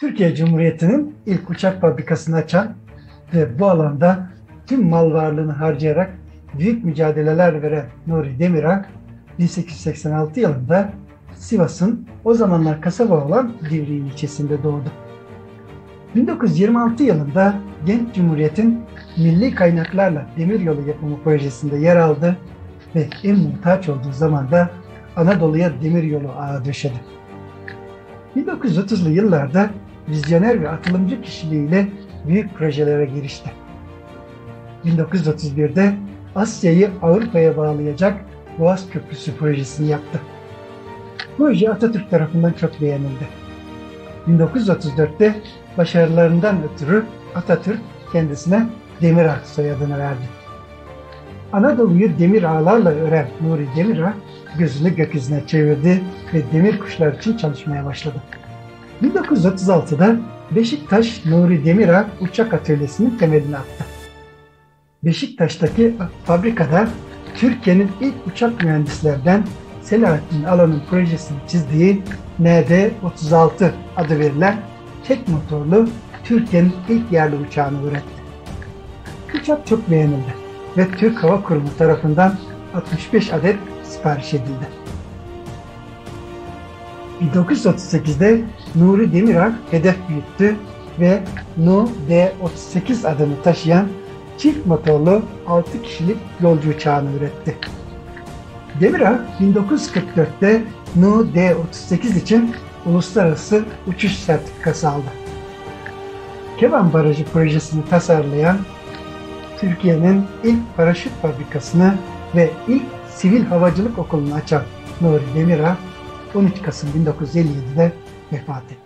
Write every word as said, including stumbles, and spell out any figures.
Türkiye Cumhuriyeti'nin ilk uçak fabrikasını açan ve bu alanda tüm mal varlığını harcayarak büyük mücadeleler veren Nuri Demirağ, bin sekiz yüz seksen altı yılında Sivas'ın o zamanlar kasaba olan Divriği ilçesinde doğdu. bin dokuz yüz yirmi altı yılında Genç Cumhuriyet'in milli kaynaklarla demiryolu yapımı projesinde yer aldı ve en muhtaç olduğu zamanda Anadolu'ya demiryolu ağı döşedi. bin dokuz yüz otuzlu yıllarda vizyoner ve atılımcı kişiliğiyle büyük projelere girişti. bin dokuz yüz otuz birde Asya'yı Avrupa'ya bağlayacak Boğaz Köprüsü projesini yaptı. Proje Atatürk tarafından çok beğenildi. bin dokuz yüz otuz dörtte başarılarından ötürü Atatürk kendisine Demirağ soyadını verdi. Anadolu'yu demir ağlarla ören Nuri Demirağ gözünü gökyüzüne çevirdi ve demir kuşlar için çalışmaya başladı. bin dokuz yüz otuz altıda Beşiktaş Nuri Demirağ Uçak Atölyesi'nin temelini attı. Beşiktaş'taki fabrikada Türkiye'nin ilk uçak mühendislerden Selahattin Alan'ın projesini çizdiği N D otuz altı adı verilen tek motorlu Türkiye'nin ilk yerli uçağını üretti. Uçak çok beğenildi ve Türk Hava Kurumu tarafından altmış beş adet sipariş edildi. bin dokuz yüz otuz sekizde Nuri Demirağ hedef büyüttü ve Nu D otuz sekiz adını taşıyan çift motorlu altı kişilik yolcu uçağını üretti. Demirağ bin dokuz yüz kırk dörtte Nu D otuz sekiz için uluslararası uçuş sertifikası aldı. Keban Barajı projesini tasarlayan, Türkiye'nin ilk paraşüt fabrikasını ve ilk sivil havacılık okulunu açan Nuri Demirağ on üç Kasım bin dokuz yüz elli yedide vefat etti.